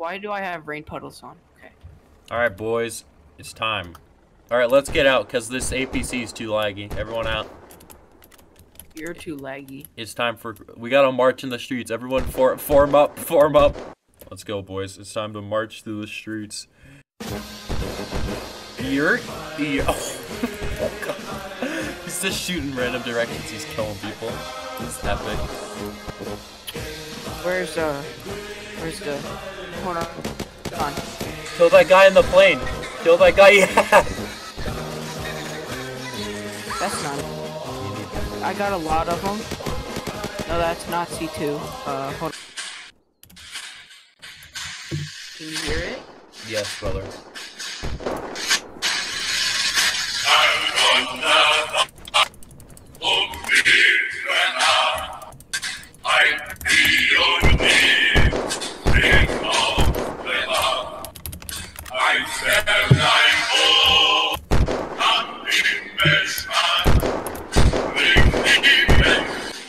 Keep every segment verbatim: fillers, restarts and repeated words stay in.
Why do I have rain puddles on? Okay. All right, boys, it's time. All right, let's get out because this A P C is too laggy. Everyone out. You're too laggy. It's time for we gotta march in the streets. Everyone, for, form up, form up. Let's go, boys. It's time to march through the streets. You're, you're oh god. He's just shooting random directions. He's killing people. It's epic. Where's uh? Where's the? Hold on. Come on. Kill that guy in the plane. Kill that guy. Yeah. That's not it. I got a lot of them. No, that's not C two. Uh, hold on. Can you hear it? Yes, brother.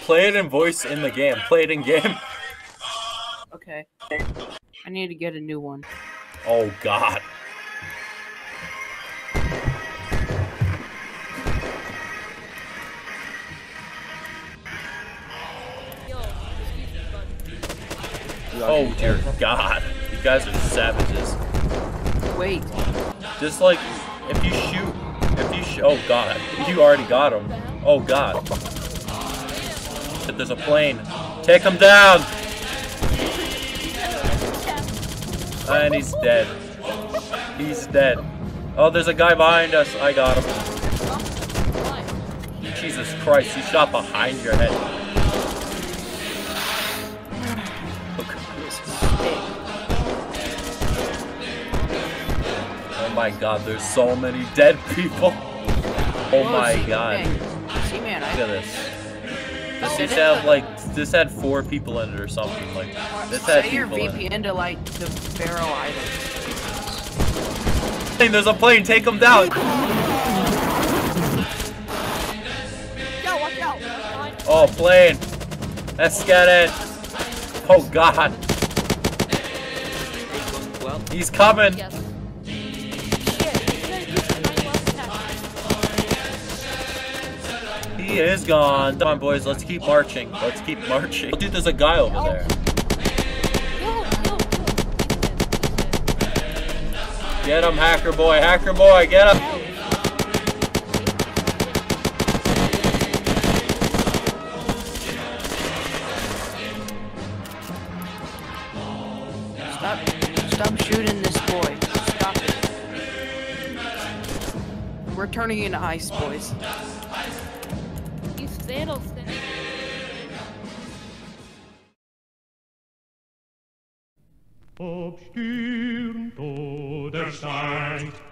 Play it in voice in the game. Play it in game. Okay. I need to get a new one. Oh god. Oh dear god. You guys are savages. Wait. Just like, if you shoot, if you sh- oh god. You already got him. Oh god. There's a plane. Take him down! And he's dead. He's dead. Oh, there's a guy behind us. I got him. Jesus Christ, he shot behind your head. Oh my god, there's so many dead people. Oh my god. Look at this. This used to have like, this had four people in it or something, like, this had people in it. Set your V P N to like, the Pharaoh Island. There's a plane, take them down! Yo, watch out! Oh, plane! Let's get it! Oh god! He's coming! He is gone. Come on, boys. Let's keep marching. Let's keep marching. Oh, dude, there's a guy over there. Get him, hacker boy. Hacker boy, get him. Stop. Stop shooting this boy. Stop it. We're turning into ice, boys. Little thing. Ob stürmt oder steigt.